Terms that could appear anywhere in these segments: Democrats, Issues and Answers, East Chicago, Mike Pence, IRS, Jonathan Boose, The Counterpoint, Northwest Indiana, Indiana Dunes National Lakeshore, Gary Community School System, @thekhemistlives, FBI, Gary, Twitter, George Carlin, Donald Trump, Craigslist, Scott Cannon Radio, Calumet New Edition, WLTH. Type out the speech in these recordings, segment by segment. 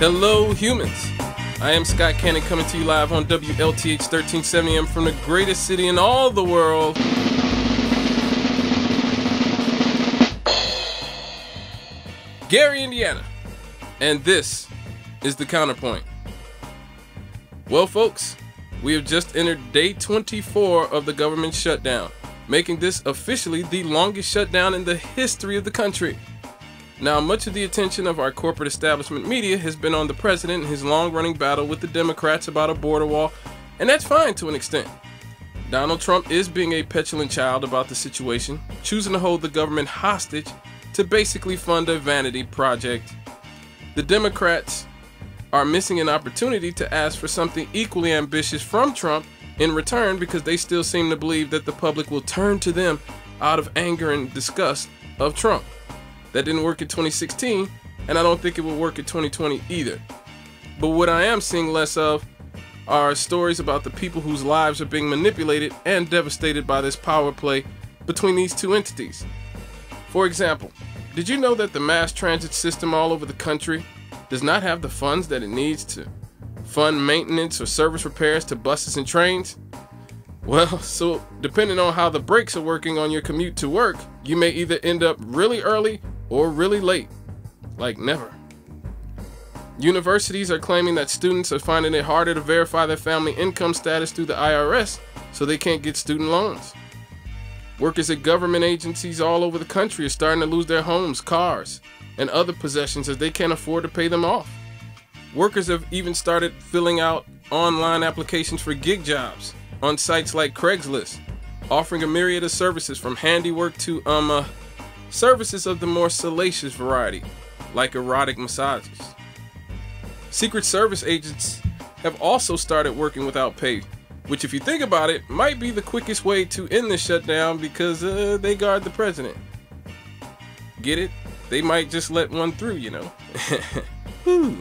Hello, humans. I am Scott Cannon, coming to you live on WLTH 1370. I'm from the greatest city in all the world. Gary, Indiana. And this is The Counterpoint. Well, folks, we have just entered day 24 of the government shutdown, making this officially the longest shutdown in the history of the country. Now, much of the attention of our corporate establishment media has been on the president and his long-running battle with the Democrats about a border wall, and that's fine to an extent. Donald Trump is being a petulant child about the situation, choosing to hold the government hostage to basically fund a vanity project. The Democrats are missing an opportunity to ask for something equally ambitious from Trump in return, because they still seem to believe that the public will turn to them out of anger and disgust of Trump. That didn't work in 2016, and I don't think it will work in 2020 either. But what I am seeing less of are stories about the people whose lives are being manipulated and devastated by this power play between these two entities. For example, did you know that the mass transit system all over the country does not have the funds that it needs to fund maintenance or service repairs to buses and trains? Well, so depending on how the brakes are working on your commute to work, you may either end up really early or really late, like never. Universities are claiming that students are finding it harder to verify their family income status through the IRS, so they can't get student loans. Workers at government agencies all over the country are starting to lose their homes, cars, and other possessions as they can't afford to pay them off. Workers have even started filling out online applications for gig jobs on sites like Craigslist, offering a myriad of services from handiwork to services of the more salacious variety, like erotic massages. Secret Service agents have also started working without pay, which, if you think about it, might be the quickest way to end the shutdown, because they guard the president. Get it? They might just let one through, you know.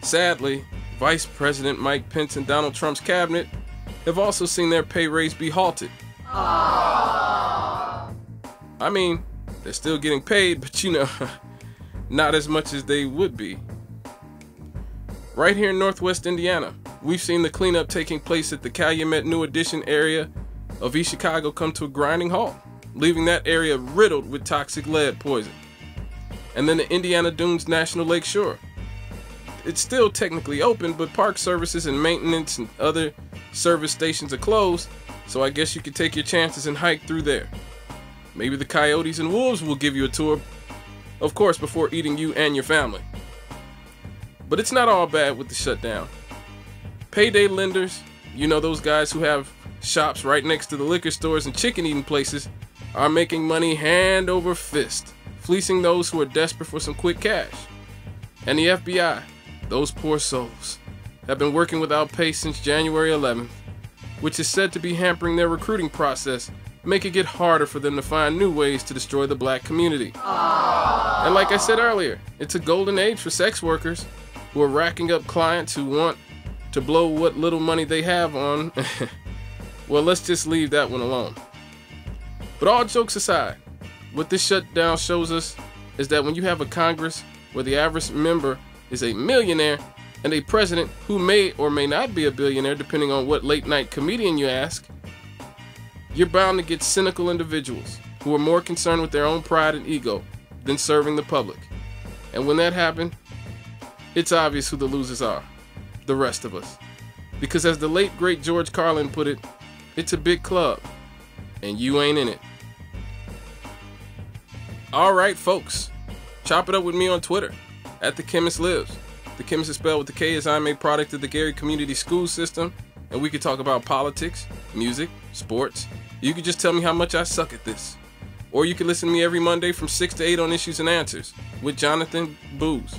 Sadly, Vice President Mike Pence and Donald Trump's cabinet have also seen their pay raise be halted. Aww. I mean, they're still getting paid, but you know, not as much as they would be. Right here in Northwest Indiana, we've seen the cleanup taking place at the Calumet New Edition area of East Chicago come to a grinding halt, leaving that area riddled with toxic lead poison. And then the Indiana Dunes National Lakeshore. It's still technically open, but park services and maintenance and other service stations are closed, so I guess you could take your chances and hike through there. Maybe the coyotes and wolves will give you a tour, of course, before eating you and your family. But it's not all bad with the shutdown. Payday lenders, you know, those guys who have shops right next to the liquor stores and chicken eating places, are making money hand over fist, fleecing those who are desperate for some quick cash. And the FBI, those poor souls, have been working without pay since January 11th, which is said to be hampering their recruiting process, making it harder for them to find new ways to destroy the black community. Aww. And like I said earlier, it's a golden age for sex workers who are racking up clients who want to blow what little money they have on. Well, let's just leave that one alone. But all jokes aside, what this shutdown shows us is that when you have a Congress where the average member is a millionaire, and a president who may or may not be a billionaire, depending on what late night comedian you ask, you're bound to get cynical individuals who are more concerned with their own pride and ego than serving the public. And when that happens, it's obvious who the losers are, the rest of us. Because as the late great George Carlin put it, it's a big club, and you ain't in it. All right, folks, chop it up with me on Twitter, @TheChemistLives. The Chemist is spelled with the K, as I'm a product of the Gary Community School System, and we could talk about politics, music, sports. You could just tell me how much I suck at this. Or you can listen to me every Monday from 6 to 8 on Issues and Answers with Jonathan Boose.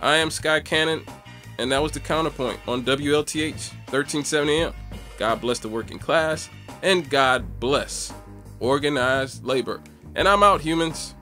I am Sky Cannon, and that was The Counterpoint on WLTH 1370 AM. God bless the working class, and God bless organized labor. And I'm out, humans.